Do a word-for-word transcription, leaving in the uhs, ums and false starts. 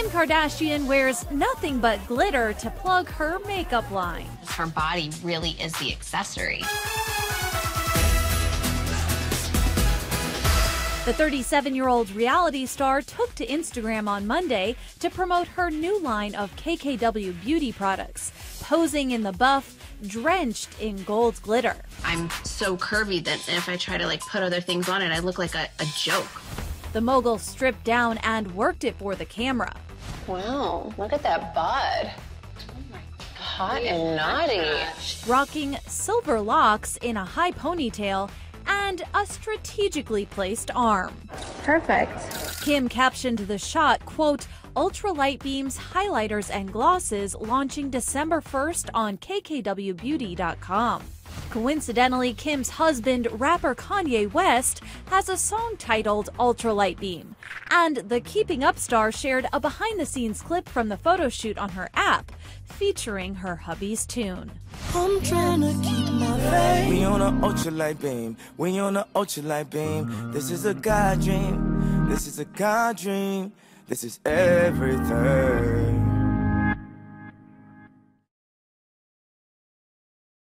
Kim Kardashian wears nothing but glitter to plug her makeup line. Her body really is the accessory. The thirty-seven-year-old reality star took to Instagram on Monday to promote her new line of K K W Beauty products, posing in the buff, drenched in gold glitter. I'm so curvy that if I try to like put other things on it, I look like a, a joke. The mogul stripped down and worked it for the camera. Wow, look at that bud. Hot and naughty. Rocking silver locks in a high ponytail and a strategically placed arm. Perfect. Kim captioned the shot, quote, "Ultralight Beam's highlighters and glosses launching December first on K K W Beauty dot com. Coincidentally, Kim's husband, rapper Kanye West, has a song titled Ultralight Beam, and the Keeping Up star shared a behind-the-scenes clip from the photo shoot on her app featuring her hubby's tune. I'm trying to keep my faith. We on a ultralight beam. We on a ultralight beam. This is a God dream. This is a God dream. This is everything.